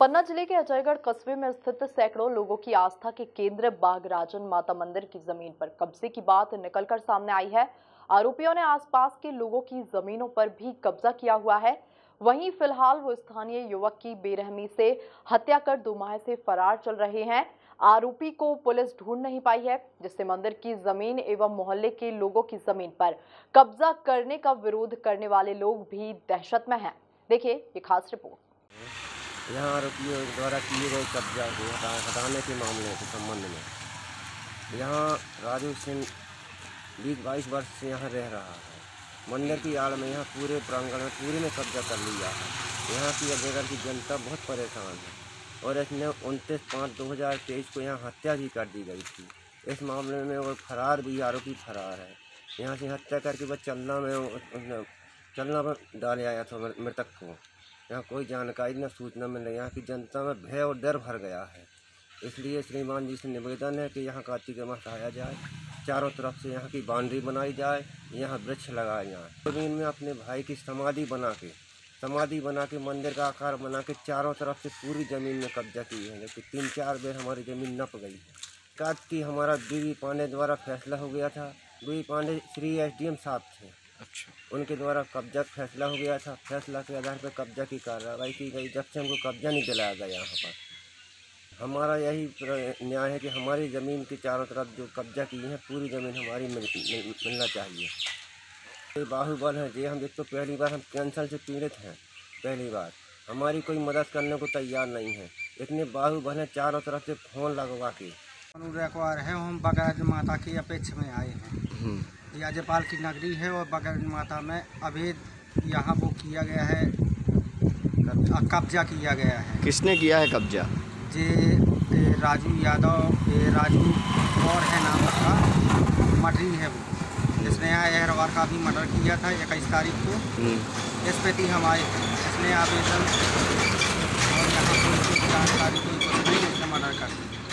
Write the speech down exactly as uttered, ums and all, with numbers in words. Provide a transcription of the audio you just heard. पन्ना जिले के अजयगढ़ कस्बे में स्थित सैकड़ों लोगों की आस्था के केंद्र बागराजन माता मंदिर की जमीन पर कब्जे की बात निकलकर सामने आई है। आरोपियों ने आसपास के लोगों की जमीनों पर भी कब्जा किया हुआ है। वहीं फिलहाल वो स्थानीय युवक की बेरहमी से हत्या कर दो माह से फरार चल रहे हैं। आरोपी को पुलिस ढूंढ नहीं पाई है, जिससे मंदिर की जमीन एवं मोहल्ले के लोगों की जमीन पर कब्जा करने का विरोध करने वाले लोग भी दहशत में हैं। देखिए ये खास रिपोर्ट। यहाँ आरोपियों द्वारा किए गए कब्जा को हटाने के मामले के संबंध में यहाँ राजू सिंह बीस बाईस वर्ष से यहाँ रह रहा है। मंदिर की आड़ में यहाँ पूरे प्रांगण में पूरे में कब्जा कर लिया है। यहाँ की अजयगढ़ की जनता बहुत परेशान है और इसने उनतीस पाँच दो हज़ार तेईस को यहाँ हत्या भी कर दी गई थी। इस मामले में वो फरार भी आरोपी फरार है। यहाँ से हत्या करके वह चलना में चलना पर डाले आया था मृतक को। यहाँ कोई जानकारी न सूचना मिल रही। यहाँ की जनता में भय और डर भर गया है। इसलिए श्रीमान जी से निवेदन है कि यहाँ का अतिक्रमण हटाया जाए, चारों तरफ से यहाँ की बाउंड्री बनाई जाए, यहाँ वृक्ष लगाए जाए। जमीन में अपने भाई की समाधि बना के समाधि बना के मंदिर का आकार बना के चारों तरफ से पूरी ज़मीन में कब्जा की है। जबकि तीन चार बार हमारी ज़मीन नप गई है। काट की हमारा बीवी पांडे द्वारा फैसला हो गया था। B V Pandey Shri S D M साहब थे। अच्छा, उनके द्वारा कब्जा फैसला हो गया था। फैसला के आधार पर कब्जा की कार्रवाई की गई, जब से हमको कब्जा नहीं दिलाया गया। यहाँ पर हमारा यही न्याय है कि हमारी ज़मीन के चारों तरफ जो कब्जा की है पूरी ज़मीन हमारी मिलना चाहिए। ये बाहुबल है जी, हम देखो पहली बार हम कैंसर से पीड़ित हैं। पहली बार हमारी कोई मदद करने को तैयार नहीं है। इतने बाहुबल हैं, चारों तरफ से फोन लगवा के अनुरेखवार हैं। हम बागराजन माता की अपेक्षा में आए हैं। याजपाल की नगरी है और बागराजन माता में अभेद यहाँ वो किया गया है, कब्जा किया गया है। किसने किया है कब्जा? जे राजू यादव, राजू और है नाम उसका, मर्डरी है वो, जिसने यहाँ एहरवार का भी मर्डर किया था इक्कीस तारीख को। इस प्रति हम आए थे, इसने आवेदन और यहाँ कोई जानकारी कोई कुछ नहीं, इसने मर्डर कर दिया।